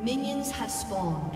Minions have spawned.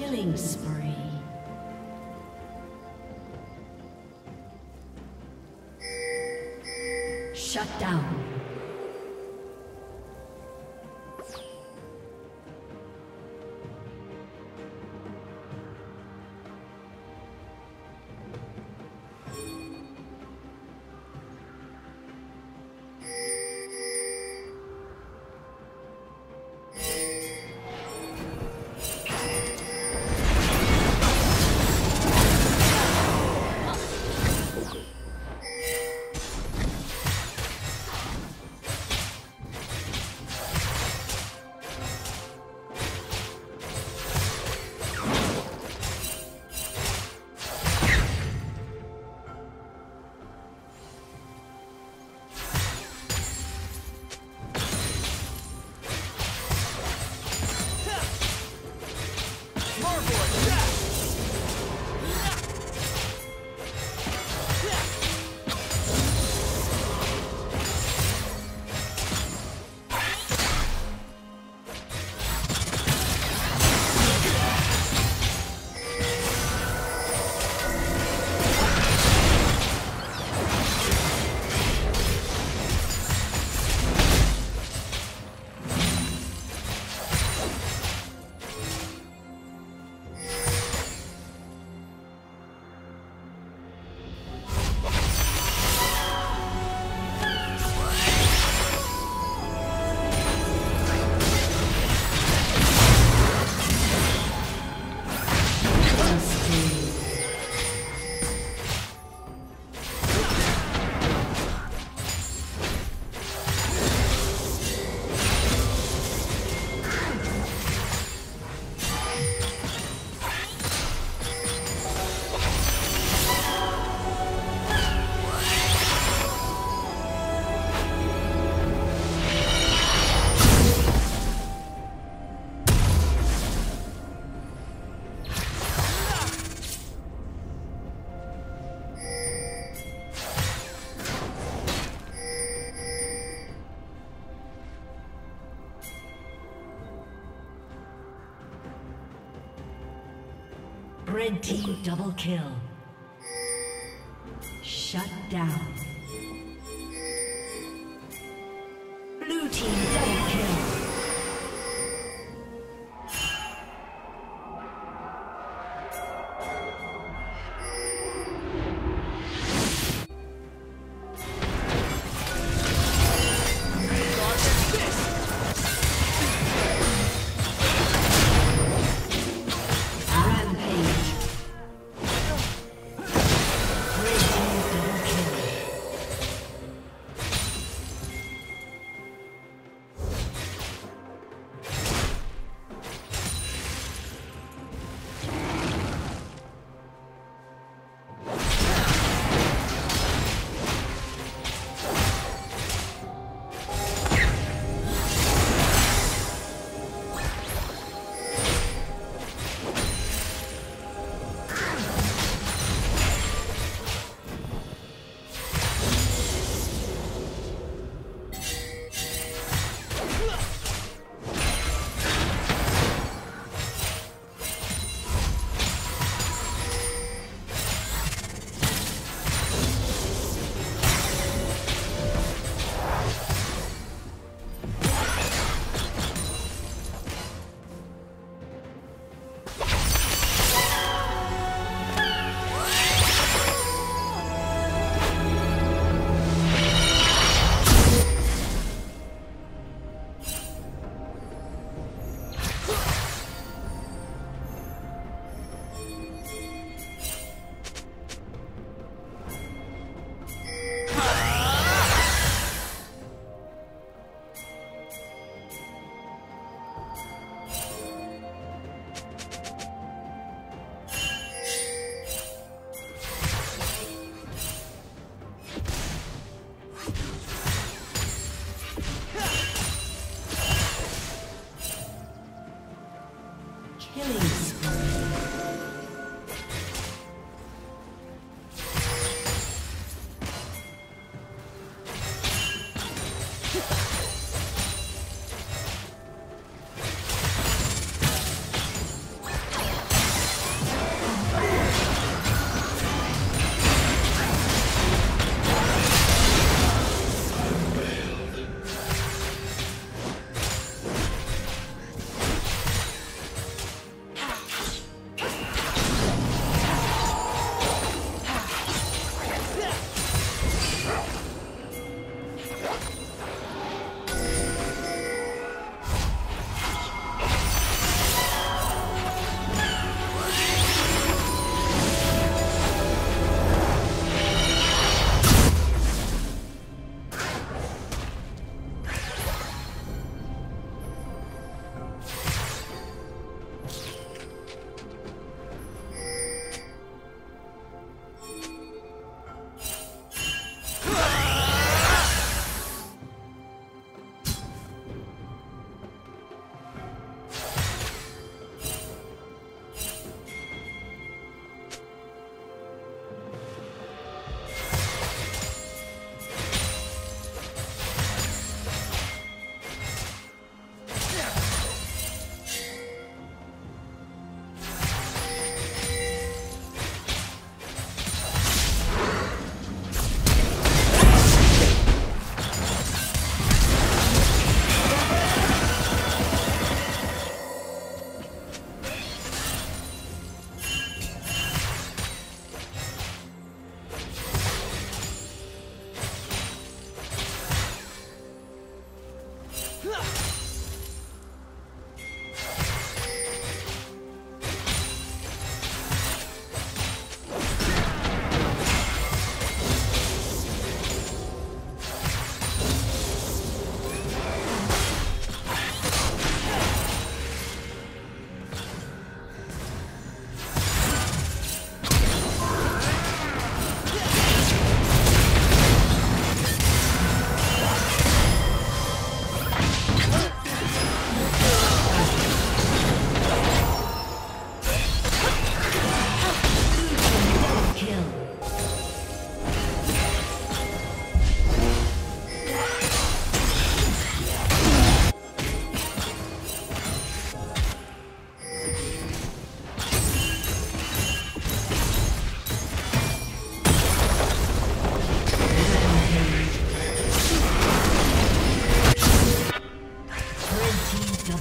Killing spree. Shut down. Red team double kill. Shut down. Blue team double kill.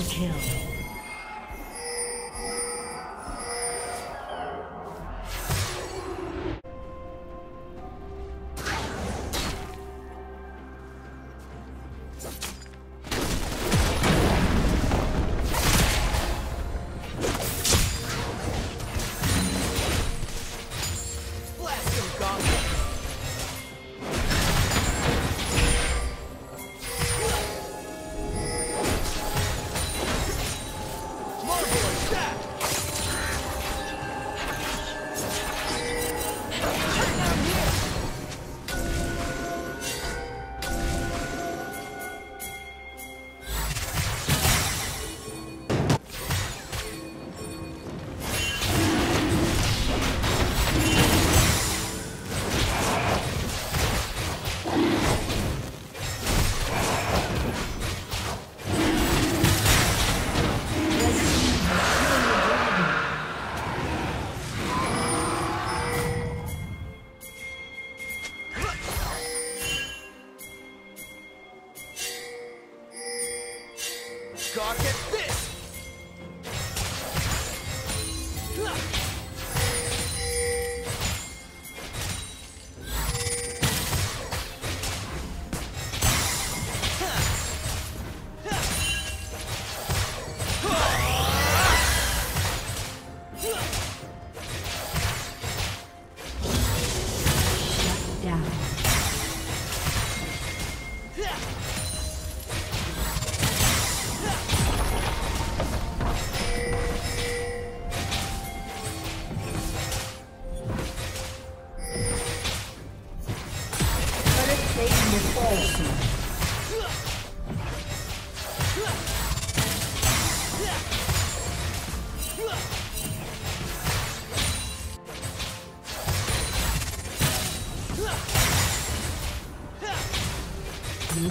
Double kill. Blue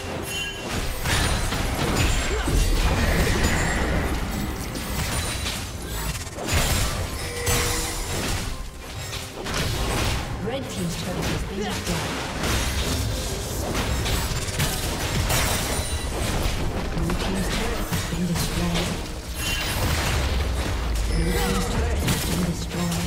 has been destroyed. Red team's turret has been destroyed. Blue team's turret has been destroyed. Blue team's turret has been destroyed.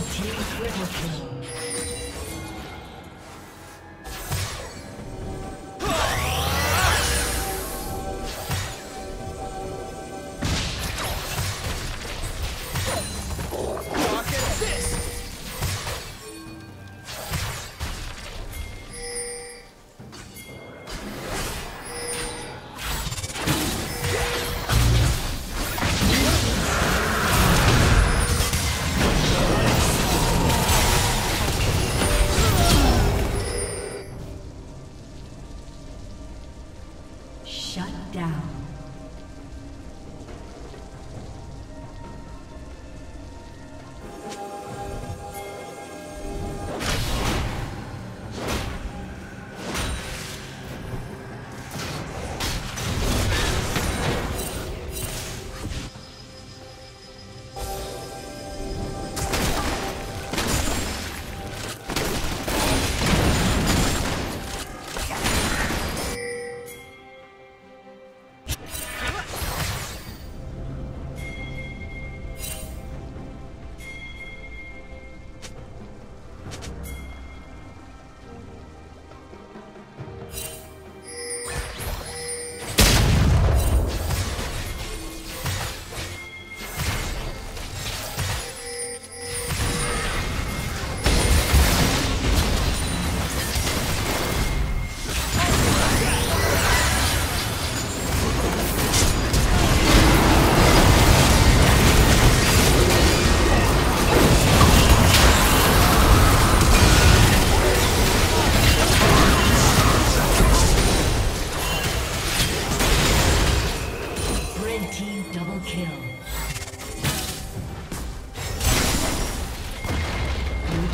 Red team triple kill. Blue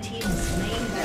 team's inhibitor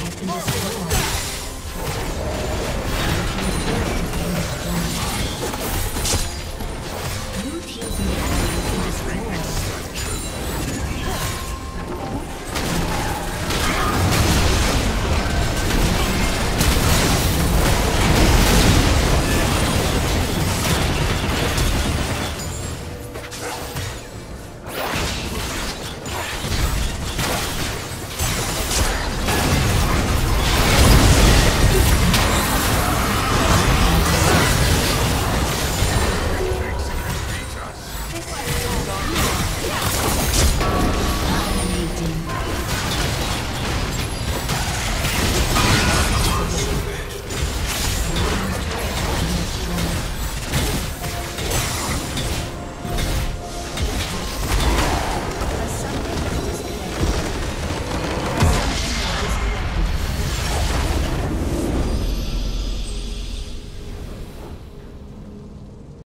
has been destroyed.